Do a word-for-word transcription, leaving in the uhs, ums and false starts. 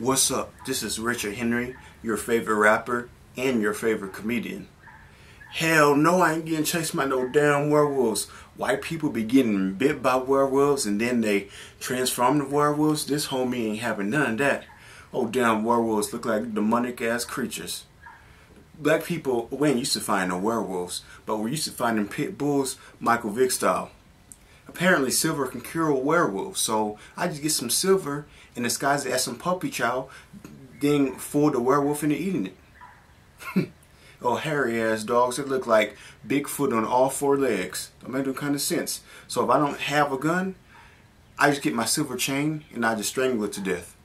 What's up? This is Richard Henry, your favorite rapper and your favorite comedian. Hell no, I ain't getting chased by no damn werewolves. White people be getting bit by werewolves and then they transform to werewolves. This homie ain't having none of that. Oh, damn, werewolves look like demonic ass creatures. Black people, we ain't used to find no werewolves, but we used to find them pit bulls, Michael Vick style. Apparently silver can cure a werewolf, so I just get some silver and disguise it as some puppy chow, then fool the werewolf into eating it. Oh, hairy ass dogs that look like Bigfoot on all four legs. Don't make no kind of sense. So if I don't have a gun, I just get my silver chain and I just strangle it to death.